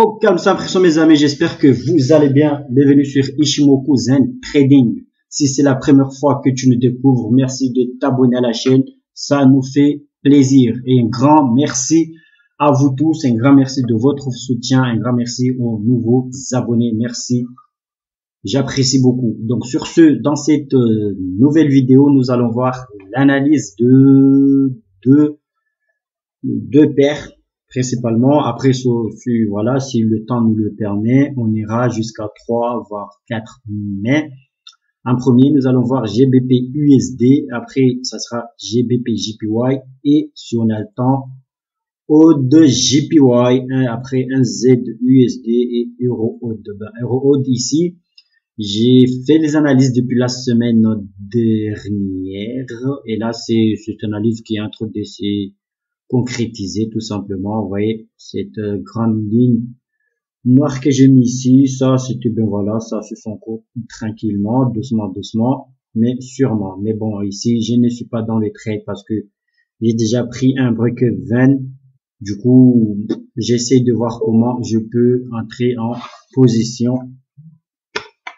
Au calme, ça impression mes amis, j'espère que vous allez bien. Bienvenue sur Ichimoku Zen Trading. Si c'est la première fois que tu nous découvres, merci de t'abonner à la chaîne. Ça nous fait plaisir. Et un grand merci à vous tous. Un grand merci de votre soutien. Un grand merci aux nouveaux abonnés. Merci. J'apprécie beaucoup. Donc sur ce, dans cette nouvelle vidéo, nous allons voir l'analyse de deux paires. Principalement, après, voilà, si le temps nous le permet, on ira jusqu'à 3, voire 4 mai. En premier, nous allons voir GBP USD. Après, ça sera GBP JPY. Et si on a le temps, AUDJPY. Après, NZUSD et EUR AUD. Ben, EUR AUD ici. J'ai fait les analyses depuis la semaine dernière. Et là, c'est cette analyse qui est entre ces concrétiser tout simplement. Vous voyez cette grande ligne noire que j'ai mis ici, ça c'était bien, voilà, ça se fait en cours tranquillement, doucement mais sûrement. Mais bon, ici je ne suis pas dans les trades parce que j'ai déjà pris un break even, du coup j'essaie de voir comment je peux entrer en position,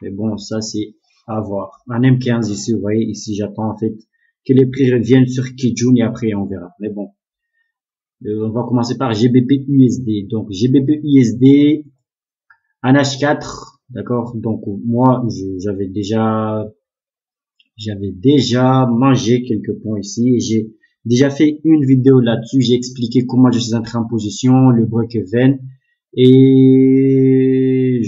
mais bon, ça c'est à voir. En M15 ici, vous voyez ici, j'attends en fait que les prix reviennent sur Kijun et après on verra. Mais bon, on va commencer par GBP USD. Donc GBP USD en H4, d'accord. Donc moi j'avais déjà mangé quelques points ici et j'ai déjà fait une vidéo là-dessus. J'ai expliqué comment je suis entré en position, le break even, et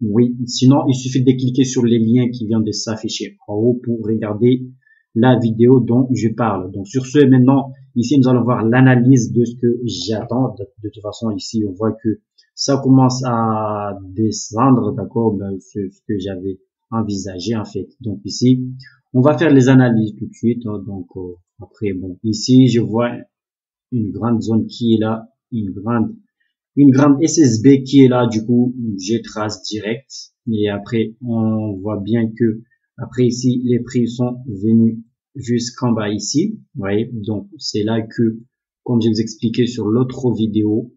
oui, sinon il suffit de cliquer sur les liens qui viennent de s'afficher en haut pour regarder la vidéo dont je parle. Donc sur ce, maintenant ici nous allons voir l'analyse de ce que j'attends. De toute façon ici on voit que ça commence à descendre, d'accord, ben, ce que j'avais envisagé en fait. Donc ici on va faire les analyses tout de suite, hein. Donc après, bon, ici je vois une grande zone qui est là, une grande SSB qui est là, du coup je trace direct et après on voit bien que après ici, les prix sont venus jusqu'en bas ici. Vous voyez, donc c'est là que, comme je vous expliquais sur l'autre vidéo,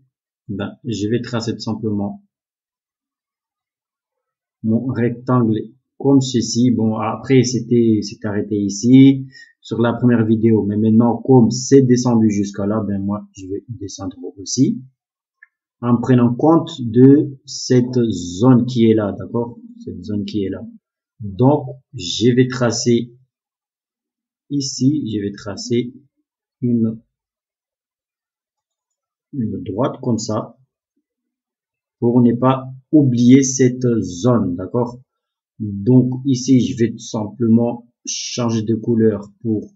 ben, je vais tracer tout simplement mon rectangle comme ceci. Bon, après c'est arrêté ici sur la première vidéo, mais maintenant comme c'est descendu jusqu'à là, ben moi je vais descendre aussi en prenant compte de cette zone qui est là, d'accord, cette zone qui est là. Donc, je vais tracer ici, je vais tracer une droite comme ça, pour ne pas oublier cette zone, d'accord? Donc, ici, je vais tout simplement changer de couleur pour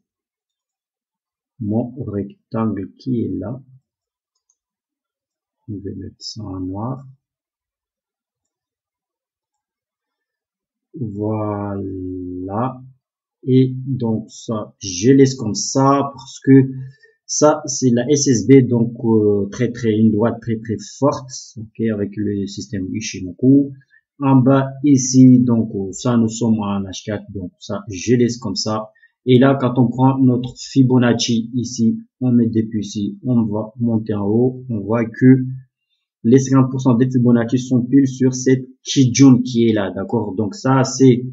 mon rectangle qui est là. Je vais mettre ça en noir. Voilà. Et donc ça, je laisse comme ça parce que ça c'est la SSB, donc une droite très forte, ok, avec le système Ichimoku. En bas ici, donc ça nous sommes en H4, donc ça je laisse comme ça. Et là quand on prend notre Fibonacci ici, on met depuis ici, on va monter en haut, on voit que les 50% des Fibonacci sont pile sur cette Kijun qui est là, d'accord. Donc ça c'est,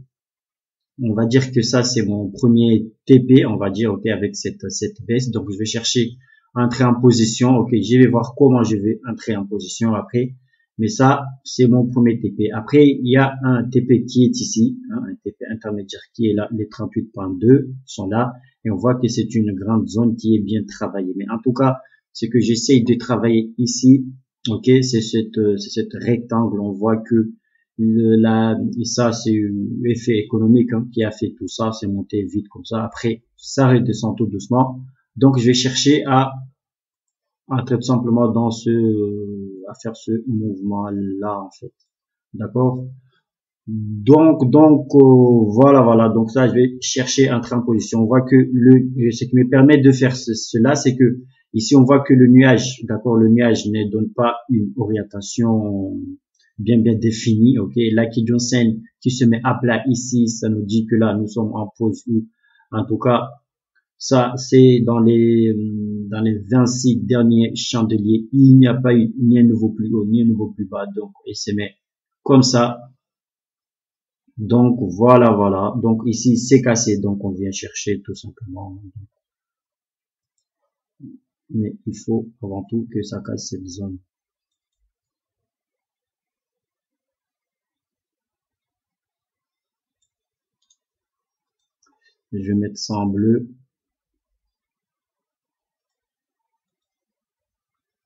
on va dire que ça c'est mon premier TP, on va dire, ok, avec cette baisse. Donc je vais chercher entrer en position, ok, je vais voir comment je vais entrer en position après, mais ça c'est mon premier TP. Après il y a un TP qui est ici, hein, un TP intermédiaire qui est là, les 38.2 sont là et on voit que c'est une grande zone qui est bien travaillée. Mais en tout cas ce que j'essaye de travailler ici, ok, c'est cette rectangle. On voit que ça c'est l'effet économique, hein, qui a fait tout ça, c'est monté vite comme ça, après ça redescend tout doucement. Donc je vais chercher à entrer tout simplement dans à faire ce mouvement là en fait, d'accord. Donc voilà, donc ça je vais chercher à entrer en position. On voit que ce qui me permet de faire cela, c'est que ici, on voit que le nuage, d'accord, le nuage ne donne pas une orientation bien définie, ok. La Kijun-sen qui se met à plat ici, ça nous dit que là, nous sommes en pause. En tout cas, ça, c'est dans les 26 derniers chandeliers, il n'y a pas eu ni un nouveau plus haut, ni un nouveau plus bas. Donc, il se met comme ça. Donc, voilà, voilà. Donc, ici, c'est cassé. Donc, on vient chercher tout simplement. Mais il faut avant tout que ça casse cette zone. Je vais mettre ça en bleu.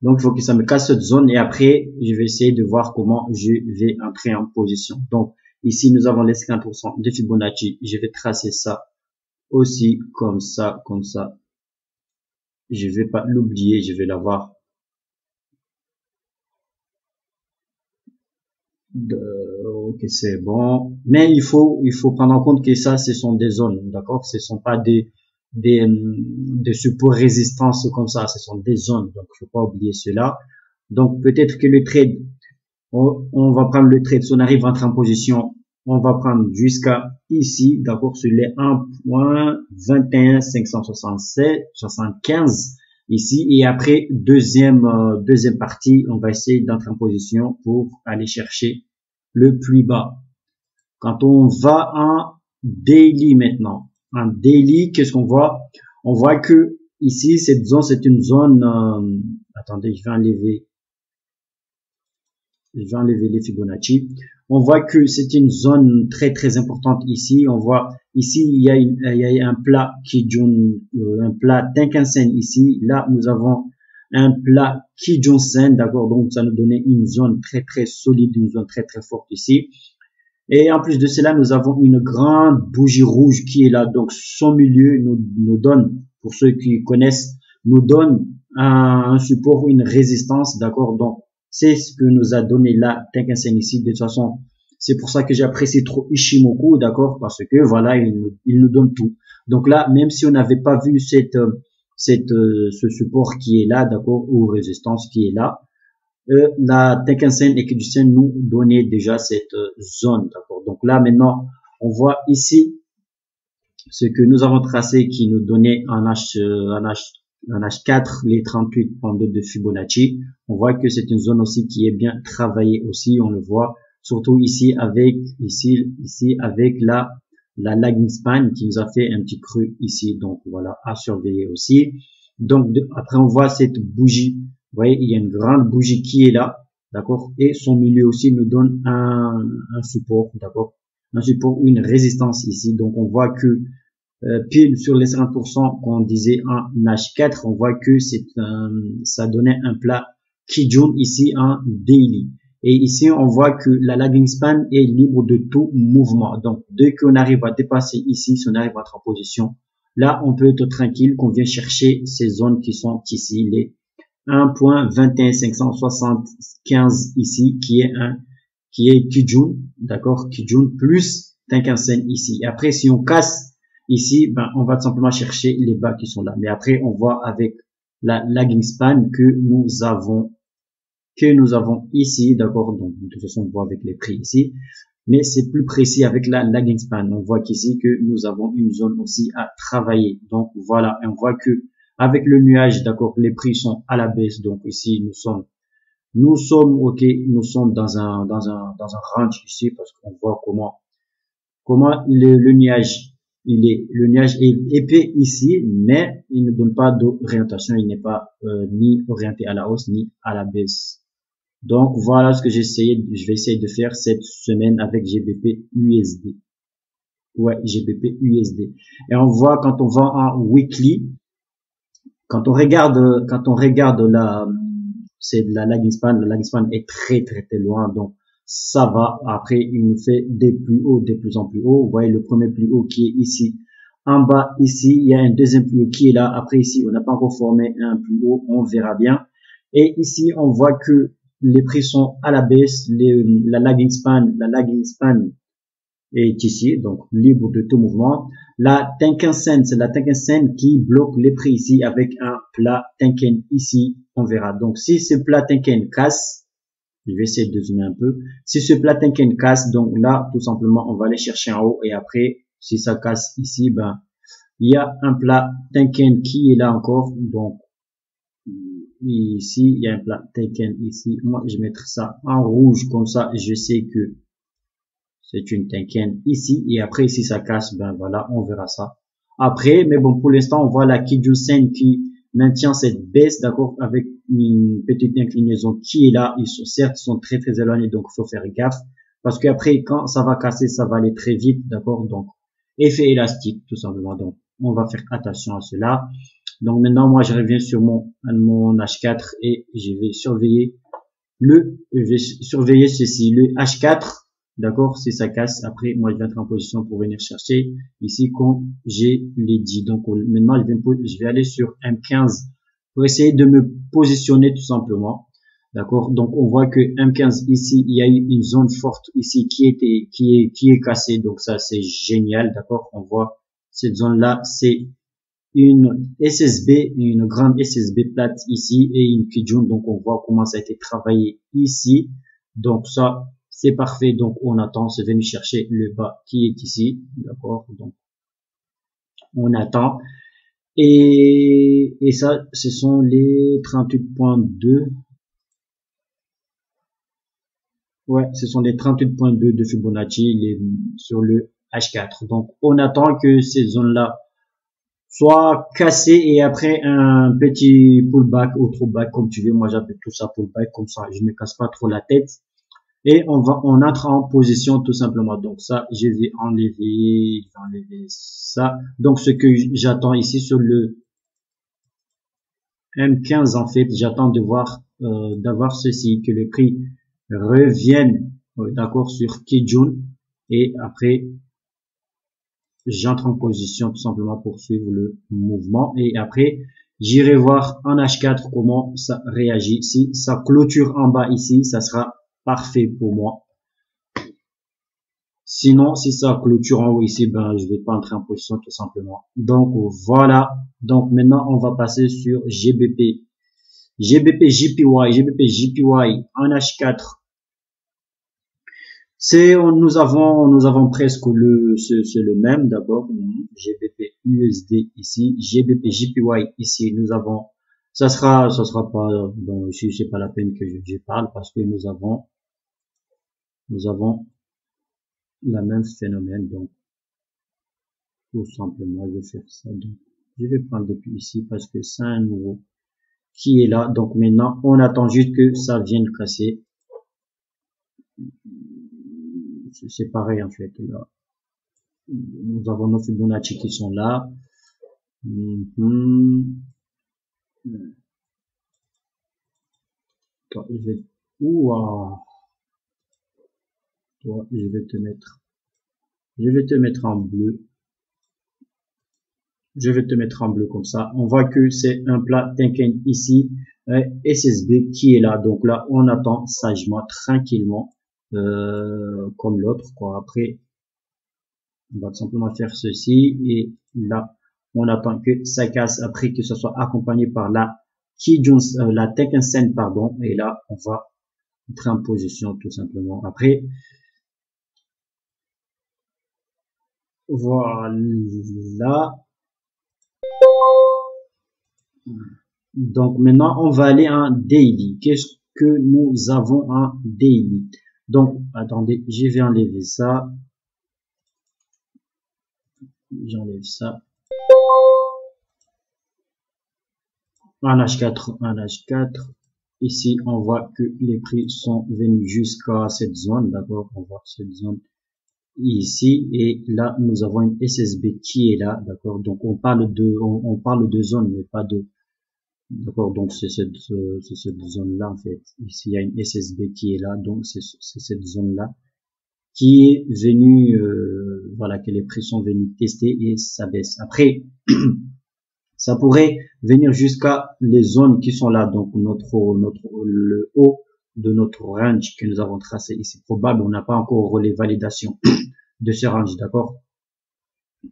Donc, il faut que ça me casse cette zone et après, je vais essayer de voir comment je vais entrer en position. Donc, ici, nous avons les 50% de Fibonacci. Je vais tracer ça aussi comme ça, comme ça. Je vais pas l'oublier, je vais l'avoir ok, c'est bon, mais il faut prendre en compte que ça, ce sont des zones, d'accord, ce sont pas des supports résistance comme ça, ce sont des zones, donc faut pas oublier cela. Donc peut-être que le trade, on va prendre le trade, si on arrive à entrer en position, on va prendre jusqu'à ici, d'accord, sur les 1.21576 ici, et après deuxième partie, on va essayer d'entrer en position pour aller chercher le plus bas. Quand on va en daily maintenant, en daily, qu'est-ce qu'on voit? On voit que ici cette zone, c'est une zone. Attendez, je vais enlever les Fibonacci. On voit que c'est une zone très très importante ici. On voit ici il y a un plat Kijun, un plat Tenkan-sen ici. Là nous avons un plat Kijun-sen, d'accord. Donc ça nous donnait une zone très très solide, une zone très très forte ici. Et en plus de cela, nous avons une grande bougie rouge qui est là. Donc son milieu nous donne, pour ceux qui connaissent, nous donne un support, une résistance, d'accord. Donc c'est ce que nous a donné la Tenkan-sen ici. De toute façon, c'est pour ça que j'apprécie trop Ichimoku, d'accord, parce que voilà, il nous donne tout. Donc là, même si on n'avait pas vu ce support qui est là, d'accord, ou résistance qui est là, la Tenkan-sen et Kijun-sen nous donnaient déjà cette zone, d'accord. Donc là, maintenant, on voit ici ce que nous avons tracé qui nous donnait en H4, les 38.2 de Fibonacci. On voit que c'est une zone aussi qui est bien travaillée aussi. On le voit surtout ici avec, la lagging span qui nous a fait un petit creux ici. Donc voilà, à surveiller aussi. Donc après, on voit cette bougie. Vous voyez, il y a une grande bougie qui est là, d'accord. Et son milieu aussi nous donne un support, d'accord. Un support, une résistance ici. Donc on voit que pile sur les 50% qu'on disait en H4, on voit que c'est ça donnait un plat Kijun ici en daily. Et ici, on voit que la lagging span est libre de tout mouvement. Donc, dès qu'on arrive à dépasser ici, si on arrive à être en position, là, on peut être tranquille qu'on vient chercher ces zones qui sont ici, les 1.21575 ici, qui est Kijun, d'accord, Kijun plus Tenkan-sen ici. Et après, si on casse ici, ben, on va simplement chercher les bas qui sont là. Mais après, on voit avec la lagging span que nous avons ici, d'accord. Donc, de toute façon, on voit avec les prix ici. Mais c'est plus précis avec la lagging span. On voit qu'ici, que nous avons une zone aussi à travailler. Donc, voilà. Et on voit que avec le nuage, d'accord, les prix sont à la baisse. Donc, ici, nous sommes, ok, nous sommes dans un range ici, parce qu'on voit comment le nuage, le nuage est épais ici, mais il ne donne pas d'orientation. Il n'est pas ni orienté à la hausse ni à la baisse. Donc voilà ce que je vais essayer de faire cette semaine avec GBP USD. Ouais, GBP USD. Et on voit quand on va en weekly, quand on regarde la lagging span. La lagging span est très très très loin. Donc ça va. Après, il nous fait des plus hauts, de plus en plus hauts. Vous voyez le premier plus haut qui est ici. En bas, ici, il y a un deuxième plus haut qui est là. Après, ici, on n'a pas encore formé un plus haut. On verra bien. Et ici, on voit que les prix sont à la baisse. La lagging span est ici. Donc, libre de tout mouvement. La Tenkan-sen, c'est la Tenkan-sen qui bloque les prix ici avec un plat Tenkan ici. On verra. Donc, si ce plat Tenkan casse, je vais essayer de zoomer un peu. Si ce plat Tenkan casse, donc là, tout simplement, on va aller chercher en haut. Et après, si ça casse ici, ben, il y a un plat Tenkan qui est là encore. Donc, ici, il y a un plat Tenkan ici. Moi, je mettrai ça en rouge, comme ça, je sais que c'est une Tenkan ici. Et après, si ça casse, ben voilà, on verra ça après. Mais bon, pour l'instant, on voit la Kijun-sen qui maintient cette baisse, d'accord, avec une petite inclinaison qui est là. Ils sont certes, sont très, très éloignés, donc faut faire gaffe. Parce qu'après, quand ça va casser, ça va aller très vite, d'accord. Donc, effet élastique, tout simplement. Donc, on va faire attention à cela. Donc maintenant, moi, je reviens sur mon H4 et je vais surveiller ceci, le H4, d'accord, si ça casse. Après, moi, je vais être en position pour venir chercher ici quand j'ai les 10. Donc maintenant, je vais aller sur M15 pour essayer de me positionner tout simplement. D'accord, donc on voit que M15 ici, il y a eu une zone forte ici qui est cassée. Donc ça, c'est génial, d'accord. On voit cette zone là, c'est une SSB, une grande SSB plate ici et une Kijun. Donc on voit comment ça a été travaillé ici. Donc ça, c'est parfait. Donc on attend, c'est venu chercher le bas qui est ici, d'accord. Donc on attend. Et ça, ce sont les 38.2. Ouais, ce sont les 38.2 de Fibonacci sur le H4. Donc, on attend que ces zones-là soient cassées et après un petit pullback ou throwback, comme tu veux. Moi, j'appelle tout ça pullback, comme ça, je ne me casse pas trop la tête. Et on entre en position tout simplement. Donc ça, je vais enlever ça. Donc, ce que j'attends ici sur le M15, en fait, j'attends de voir, d'avoir ceci, que le prix reviennent, d'accord, sur Kijun, et après j'entre en position tout simplement pour suivre le mouvement. Et après j'irai voir en H4 comment ça réagit. Si ça clôture en bas ici, ça sera parfait pour moi. Sinon, si ça clôture en haut ici, ben je vais pas entrer en position tout simplement. Donc voilà. Donc maintenant on va passer sur GBP JPY en H4. Nous avons presque le même, d'abord GBP USD ici, GBP JPY ici. Nous avons, ça sera pas, bon, ici c'est pas la peine que je parle parce que nous avons la même phénomène. Donc tout simplement, je vais faire ça. Donc je vais prendre depuis ici parce que c'est un nouveau qui est là. Donc maintenant on attend juste que ça vienne casser. C'est pareil en fait, là nous avons nos Fibonacci qui sont là. Toi, je vais te mettre en bleu. Je vais te mettre en bleu comme ça. On voit que c'est un plat Tenkan ici, SSB qui est là. Donc là, on attend sagement, tranquillement, comme l'autre, quoi. Après, on va tout simplement faire ceci. Et là, on attend que ça casse. Après, que ce soit accompagné par la Tenkan-sen, pardon. Et là, on va être en position tout simplement. Après, voilà. Donc maintenant on va aller en daily. Qu'est-ce que nous avons en daily? Donc attendez, je vais enlever ça. J'enlève ça. En H4. Ici on voit que les prix sont venus jusqu'à cette zone. D'abord on voit cette zone ici, et là nous avons une SSB qui est là, d'accord. Donc on parle de zone, mais pas de, d'accord. Donc c'est cette zone là en fait. Ici il y a une SSB qui est là, donc c'est cette zone là qui est venue, voilà, que les prix sont venus tester et ça baisse. Après ça pourrait venir jusqu'à les zones qui sont là, donc le haut de notre range que nous avons tracé ici. Probable, on n'a pas encore les validations de ce range, d'accord,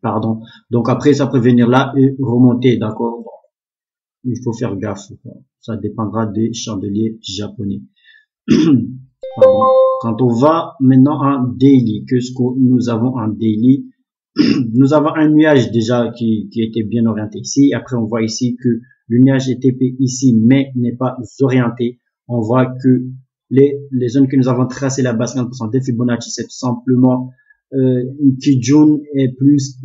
pardon. Donc après ça peut venir là et remonter, d'accord. Il faut faire gaffe, ça dépendra des chandeliers japonais. Pardon. Quand on va maintenant en daily, qu'est-ce que nous avons en daily? Nous avons un nuage déjà qui était bien orienté ici. Après on voit ici que Le nuage ETP ici, mais n'est pas orienté. On voit que les zones que nous avons tracées, la base 50% des Fibonacci, c'est tout simplement Kijun et plus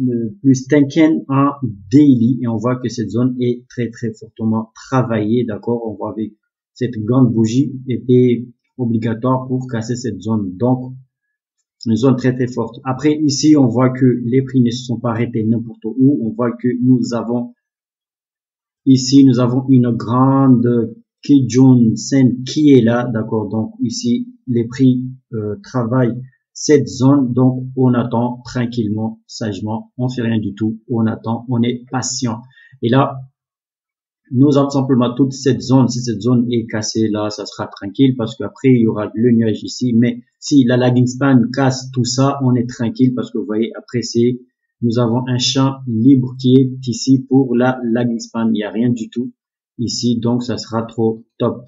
Tenkan en daily, et on voit que cette zone est très très fortement travaillée, d'accord. On voit avec cette grande bougie était obligatoire pour casser cette zone, donc une zone très très forte. Après ici on voit que les prix ne se sont pas arrêtés n'importe où, on voit que nous avons ici, nous avons une grande Kijun-sen qui est là, d'accord. Donc ici les prix travaillent cette zone, donc on attend tranquillement, sagement, on fait rien du tout, on attend, on est patient. Et là, nous avons simplement toute cette zone, si cette zone est cassée, là, ça sera tranquille, parce qu'après, il y aura le nuage ici, mais si la lagging span casse tout ça, on est tranquille, parce que vous voyez, après, nous avons un champ libre qui est ici pour la lagging span, il n'y a rien du tout ici, donc ça sera trop top.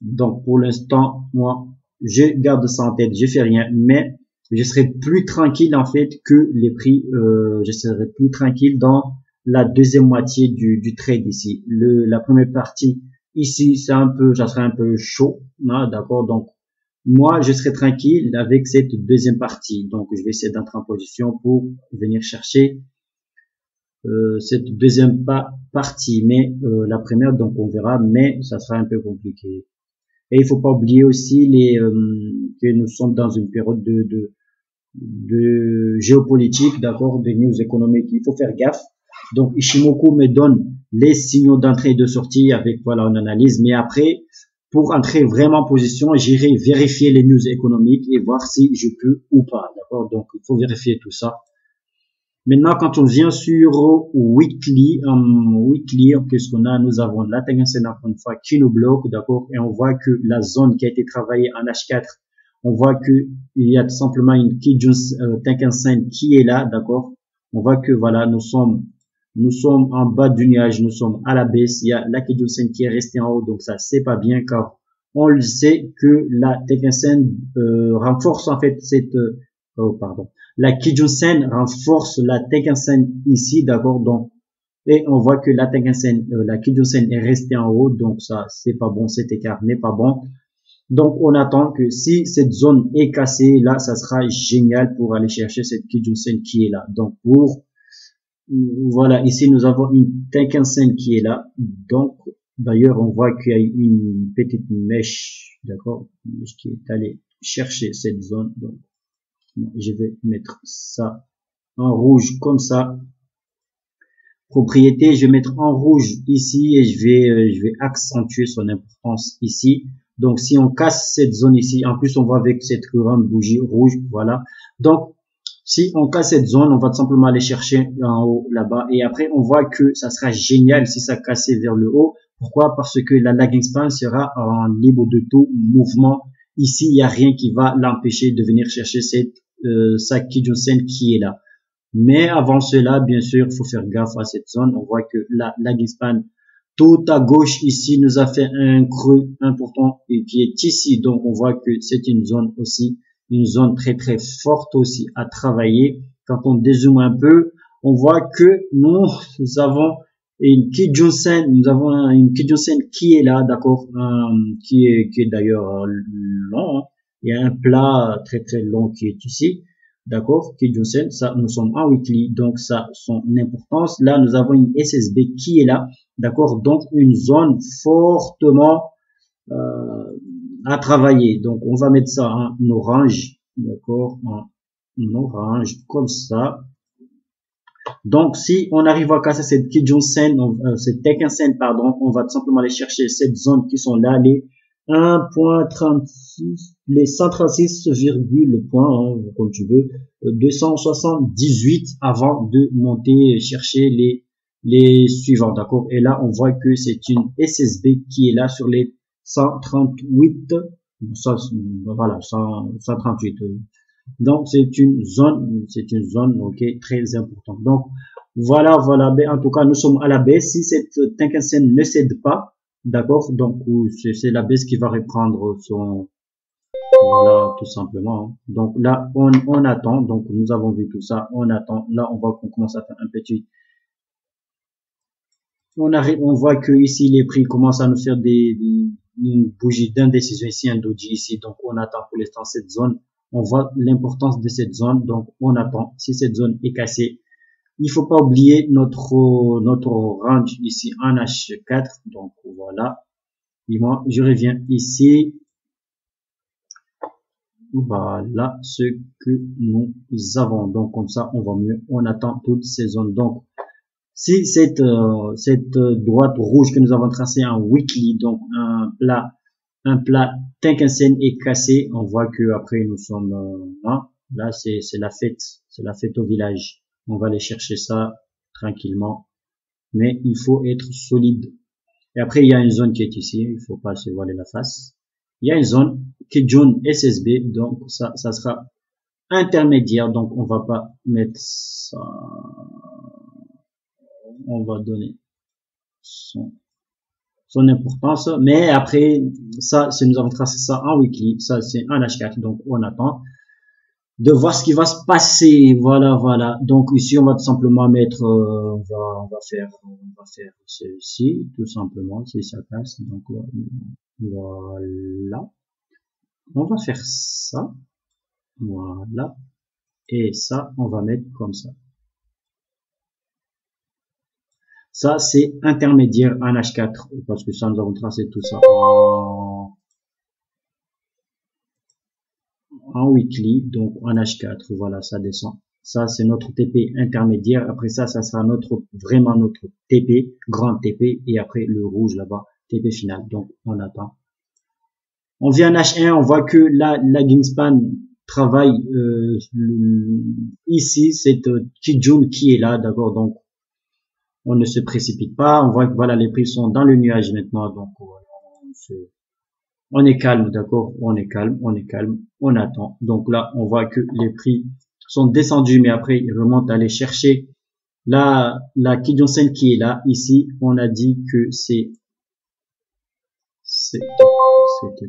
Donc, pour l'instant, moi, je garde ça en tête, je fais rien, mais je serai plus tranquille en fait que les prix, je serai plus tranquille dans la deuxième moitié du trade ici. La première partie ici, c'est un peu, ça serait un peu chaud, hein, d'accord. Donc moi, je serai tranquille avec cette deuxième partie. Donc je vais essayer d'entrer en position pour venir chercher cette deuxième partie, mais la première, donc on verra, mais ça sera un peu compliqué. Et il faut pas oublier aussi que nous sommes dans une période de géopolitique, d'accord, des news économiques. Il faut faire gaffe. Donc Ichimoku me donne les signaux d'entrée et de sortie avec, voilà, une analyse. Mais après, pour entrer vraiment en position, j'irai vérifier les news économiques et voir si je peux ou pas, d'accord. Donc il faut vérifier tout ça. Maintenant, quand on vient sur weekly, qu'est-ce qu'on a? Nous avons la Tenkan-sen encore une fois qui nous bloque, d'accord, et on voit que la zone qui a été travaillée en H4, on voit que il y a tout simplement une Tenkan-sen qui est là, d'accord. On voit que voilà, nous sommes en bas du nuage, nous sommes à la baisse. Il y a la Kijun-sen qui est restée en haut, donc ça c'est pas bien, car on le sait que la Tenkan-sen renforce en fait cette la Kijun-sen renforce la Tenkan-sen ici, d'accord. Donc, et on voit que la Kijun-sen est restée en haut, donc ça, c'est pas bon, cet écart n'est pas bon. Donc, on attend que si cette zone est cassée, là, ça sera génial pour aller chercher cette Kijun-sen qui est là. Donc, voilà, ici, nous avons une Tenkan-sen qui est là. Donc, d'ailleurs, on voit qu'il y a une petite mèche, d'accord, qui est allée chercher cette zone, donc. Je vais mettre ça en rouge comme ça. Propriété, je vais mettre en rouge ici et je vais accentuer son importance ici. Donc, si on casse cette zone ici, en plus, on voit avec cette grande bougie rouge, voilà. Donc, si on casse cette zone, on va tout simplement aller chercher en haut, là-bas. Et après, on voit que ça sera génial si ça cassait vers le haut. Pourquoi? Parce que la lagging span sera en libre de tout mouvement. Ici, il n'y a rien qui va l'empêcher de venir chercher sa Kijun-sen qui est là. Mais avant cela, bien sûr, il faut faire gaffe à cette zone. On voit que la lagging span tout à gauche ici nous a fait un creux important et qui est ici. Donc, on voit que c'est une zone aussi, une zone très très forte aussi à travailler. Quand on dézoome un peu, on voit que nous avons une Kijun-sen, qui est là, d'accord, qui est d'ailleurs long, hein. Il y a un plat très très long qui est ici, d'accord, Kijun-sen, ça, nous sommes en weekly, donc ça, son importance. Là, nous avons une SSB qui est là, d'accord, donc une zone fortement à travailler. Donc, on va mettre ça en orange, d'accord, en orange, comme ça. Donc, si on arrive à casser cette Kijun-sen, cette Tenkan-sen, pardon, on va tout simplement aller chercher cette zone qui sont là, les 1.36, les 136, le point, hein, comme tu veux, 278 avant de monter, chercher les suivants, d'accord? Et là, on voit que c'est une SSB qui est là sur les 138, voilà, 138. Donc, c'est une zone, ok, très importante. Donc, voilà. Mais en tout cas, nous sommes à la baisse. Si cette Tenkan-sen ne cède pas, d'accord, donc, c'est la baisse qui va reprendre son, voilà, tout simplement. Donc, là, on attend. Donc, nous avons vu tout ça. On attend. Là, on voit qu'on commence à faire un petit, On voit que ici les prix commencent à nous faire une bougie d'indécision ici, un doji ici. Donc on attend pour l'instant cette zone. On voit l'importance de cette zone. Donc on attend. Si cette zone est cassée, il faut pas oublier notre range ici en H4. Donc voilà. Et moi je reviens ici. Voilà ce que nous avons. Donc comme ça on va mieux. On attend toutes ces zones. Donc si cette droite rouge que nous avons tracée en weekly, donc un plat Tenkan-sen est cassé, on voit que après nous sommes là, c'est la fête au village. On va aller chercher ça tranquillement, mais il faut être solide. Et après il y a une zone qui est ici, il faut pas se voiler la face. Il y a une zone Kijun SSB, donc ça sera intermédiaire, donc on va pas mettre ça. On va donner son importance, mais après ça, si nous avons tracé ça en weekly, ça c'est un H4, donc on attend de voir ce qui va se passer. Voilà. Donc ici on va tout simplement mettre, on va faire ceci tout simplement, si ça passe. Donc voilà, on va faire ça, voilà, et ça on va mettre comme ça. Ça, c'est intermédiaire en H4, parce que ça, nous avons tracé tout ça en weekly, donc en H4, voilà, ça descend. Ça, c'est notre TP intermédiaire. Après ça, ça sera vraiment notre TP, grand TP, et après le rouge là-bas, TP final. Donc, on attend. On vient en H1, on voit que la lagging span travaille ici, cette Kijun qui est là, d'accord, donc on ne se précipite pas, on voit que voilà, les prix sont dans le nuage maintenant, donc on est calme, d'accord, on est calme, on attend. Donc là, on voit que les prix sont descendus, mais après, ils remontent à aller chercher la Kijun-sen qui est là. Ici, on a dit que c'était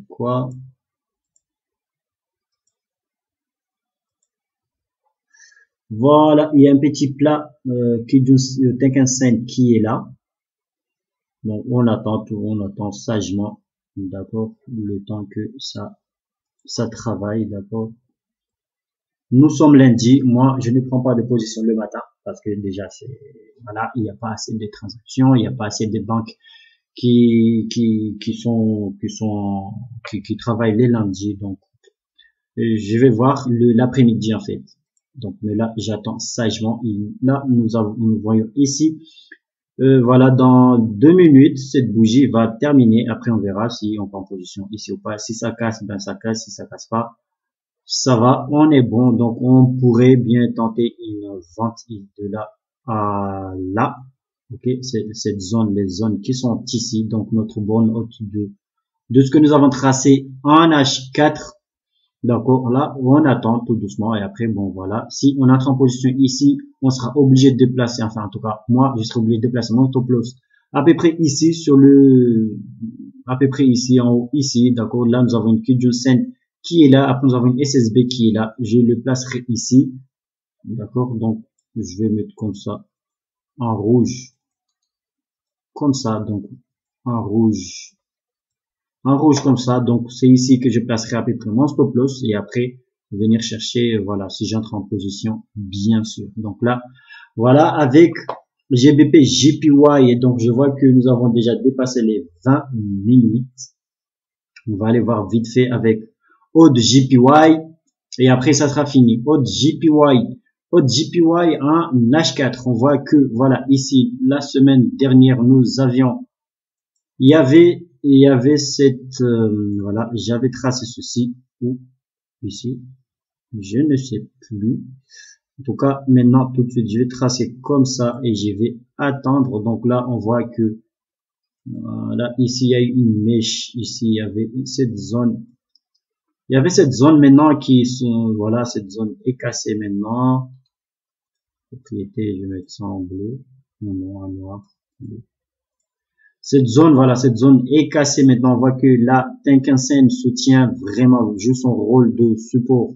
quoi? Voilà, il y a un petit plat Kijun-sen qui est là. Donc on attend sagement, d'accord, le temps que ça travaille, d'accord. Nous sommes lundi, moi je ne prends pas de position le matin parce que déjà c'est voilà, il n'y a pas assez de transactions, il n'y a pas assez de banques qui travaillent les lundis, donc je vais voir l'après-midi en fait. Donc, mais là, j'attends sagement. Là, nous voyons ici. Voilà, dans 2 minutes, cette bougie va terminer. Après, on verra si on prend position ici ou pas. Si ça casse, ben ça casse. Si ça casse pas, ça va. On est bon. Donc, on pourrait bien tenter une vente de là à là. Ok, cette zone, les zones qui sont ici. Donc, notre borne haute de ce que nous avons tracé en H4. D'accord, là, on attend tout doucement et après, bon, voilà. Si on entre en position ici, on sera obligé de déplacer, enfin, en tout cas, moi, je serai obligé de déplacer mon stop loss à peu près ici, à peu près ici, en haut, ici, d'accord. Là, nous avons une Kijun-sen qui est là. Après, nous avons une SSB qui est là. Je le placerai ici. D'accord, donc, je vais mettre comme ça, en rouge. Comme ça, donc, en rouge. En rouge comme ça, donc c'est ici que je placerai à peu près mon stop loss et après venir chercher, voilà, si j'entre en position, bien sûr. Donc là, voilà, avec GBP JPY, et donc je vois que nous avons déjà dépassé les 20 minutes. On va aller voir vite fait avec AUDJPY et après ça sera fini. AUDJPY en H4, on voit que, voilà, ici, la semaine dernière, nous avions, il y avait cette voilà, j'avais tracé ceci ou ici, je ne sais plus, en tout cas maintenant tout de suite je vais tracer comme ça et je vais attendre. Donc là on voit que là ici il y a eu une mèche, ici il y avait cette zone maintenant qui sont, voilà, cette zone est cassée maintenant, propriété, je vais mettre ça en bleu, en noir. Cette zone, voilà, cette zone est cassée maintenant. On voit que la Tenkan-sen soutient vraiment juste son rôle de support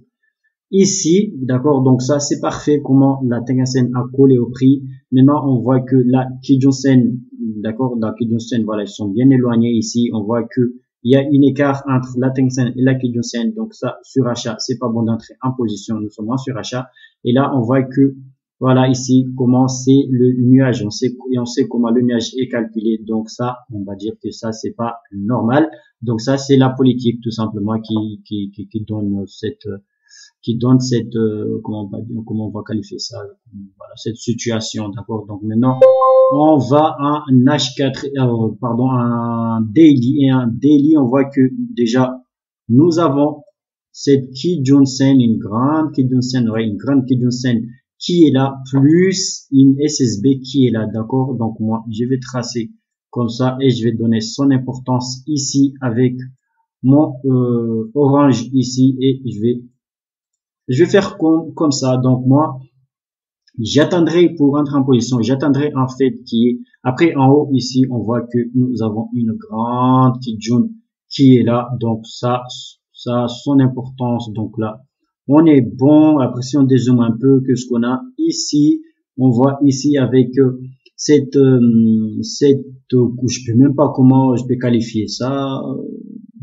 ici, d'accord, donc ça c'est parfait comment la Tenkan-sen a collé au prix. Maintenant on voit que la Kijun-sen, d'accord, la Kijun-sen, voilà, ils sont bien éloignés ici. On voit que il y a une écart entre la Tenkan-sen et la Kijun-sen, donc ça surachat, c'est pas bon d'entrer en position, nous sommes en surachat. Et là on voit que voilà ici comment c'est le nuage, on sait comment le nuage est calculé, donc ça on va dire que ça c'est pas normal. Donc ça c'est la politique tout simplement qui donne cette comment on va qualifier ça, voilà, cette situation, d'accord. Donc maintenant on va en H4, pardon, un daily, et un daily on voit que déjà nous avons cette Kijun-sen, une grande Kijun-sen, ouais, une grande Kijun-sen qui est là, plus une SSB qui est là, d'accord. Donc moi je vais tracer comme ça et je vais donner son importance ici avec mon orange ici, et je vais faire comme ça. Donc moi j'attendrai pour entrer en position, j'attendrai en fait qui est après en haut ici. On voit que nous avons une grande Kijun qui est là, donc ça a son importance. Donc là on est bon. Après si on dézoome un peu, que ce qu'on a ici, on voit ici avec je peux même pas comment je peux qualifier ça,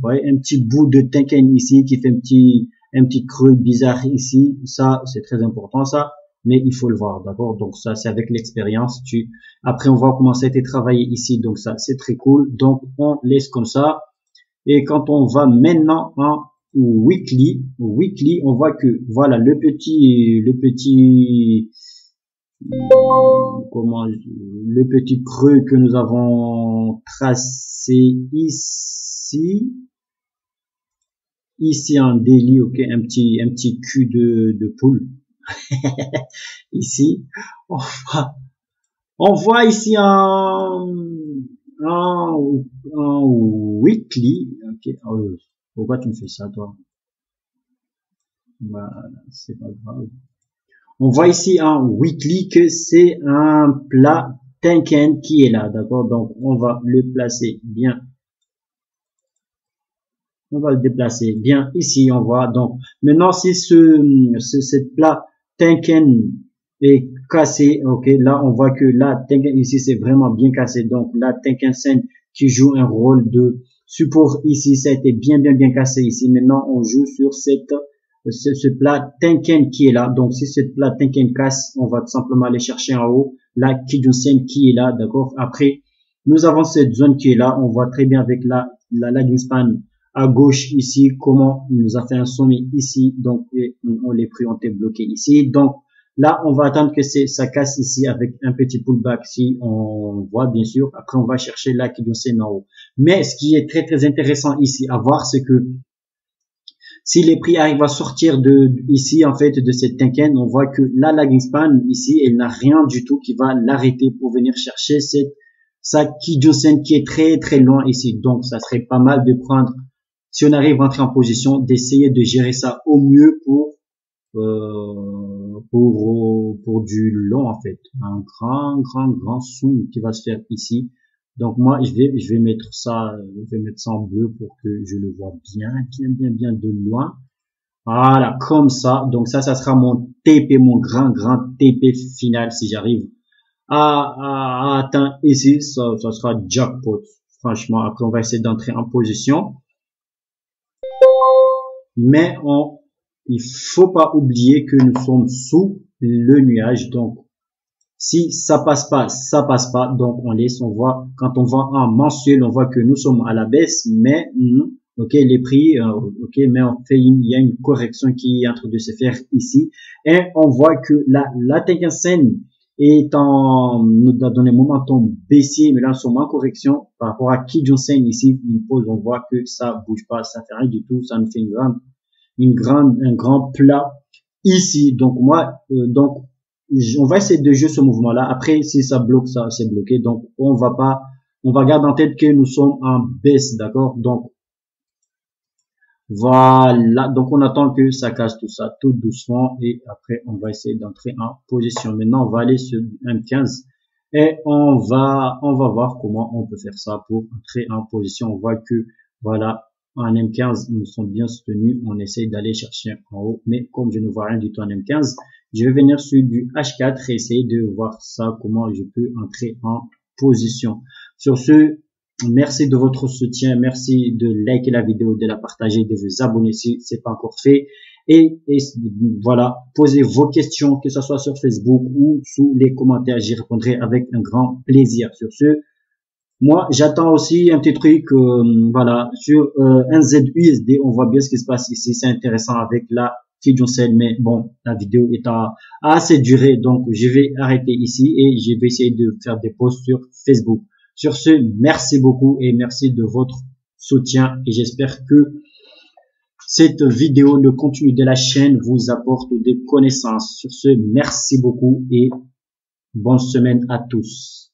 ouais, un petit bout de Tenkan ici qui fait un petit creux bizarre ici. Ça c'est très important ça, mais il faut le voir, d'accord. Donc ça c'est avec l'expérience, après on voit comment ça a été travaillé ici, donc ça c'est très cool. Donc on laisse comme ça. Et quand on va maintenant en weekly, on voit que voilà le petit creux que nous avons tracé ici en daily, ok, un petit cul de poule ici on voit ici en weekly, ok. Oh, pourquoi tu me fais ça toi, bah, c'est pas grave. On voit ici en weekly que c'est un plat Tenkan qui est là, d'accord. Donc on va le placer bien, on va le déplacer bien ici, on voit. Donc maintenant si cette plat Tenkan est cassé, ok, là on voit que la Tenkan ici c'est vraiment bien cassé. Donc la Tenkan-sen qui joue un rôle de support ici, ça a été bien cassé ici. Maintenant on joue sur ce plat Tenkan qui est là. Donc si cette plat Tenkan casse, on va tout simplement aller chercher en haut la Kijun-sen qui est là, d'accord. Après nous avons cette zone qui est là, on voit très bien avec la lagging span à gauche ici comment il nous a fait un sommet ici, donc on les pris, on était bloqué ici. Donc là on va attendre que ça casse ici avec un petit pullback si on voit bien sûr. Après on va chercher la Kijun-sen en haut. Mais ce qui est très intéressant ici à voir, c'est que si les prix arrivent à sortir ici en fait de cette Tenkan, on voit que la lagging span ici elle n'a rien du tout qui va l'arrêter pour venir chercher sa Kijun-sen qui est très loin ici. Donc ça serait pas mal de prendre, si on arrive à entrer en position, d'essayer de gérer ça au mieux pour du long en fait, un grand swing qui va se faire ici. Donc moi je vais mettre ça, en bleu pour que je le vois bien de loin. Voilà, comme ça. Donc ça sera mon TP, mon grand TP final. Si j'arrive à atteindre ici, ça sera jackpot. Franchement, après on va essayer d'entrer en position. Mais il faut pas oublier que nous sommes sous le nuage. Donc si ça passe pas, donc on laisse. On voit quand on voit en mensuel, on voit que nous sommes à la baisse, mais ok, les prix, ok, mais il y a une correction qui est en train de se faire ici. Et on voit que la Tenkan-sen est dans les moments baissiers, mais là nous sommes en correction par rapport à Kijun-sen ici, une pause. On voit que ça bouge pas, ça fait rien du tout, ça nous fait un grand plat ici. Donc moi donc on va essayer de jouer ce mouvement là. Après si ça bloque, ça c'est bloqué, donc on va garder en tête que nous sommes en baisse, d'accord. Donc voilà, donc on attend que ça casse tout ça tout doucement et après on va essayer d'entrer en position. Maintenant on va aller sur M15 et on va voir comment on peut faire ça pour entrer en position. On voit que voilà en M15, nous sommes bien soutenus. On essaye d'aller chercher en haut. Mais comme je ne vois rien du tout en M15, je vais venir sur du H4 et essayer de voir ça, comment je peux entrer en position. Sur ce, merci de votre soutien. Merci de liker la vidéo, de la partager, de vous abonner si ce n'est pas encore fait. Et voilà, posez vos questions, que ce soit sur Facebook ou sous les commentaires. J'y répondrai avec un grand plaisir. Sur ce, moi, j'attends aussi un petit truc, voilà, sur NZUSD. On voit bien ce qui se passe ici. C'est intéressant avec la Kijun-sen, mais bon, la vidéo est à assez durée. Donc, je vais arrêter ici et je vais essayer de faire des posts sur Facebook. Sur ce, merci beaucoup et merci de votre soutien. Et j'espère que cette vidéo, le contenu de la chaîne, vous apporte des connaissances. Sur ce, merci beaucoup et bonne semaine à tous.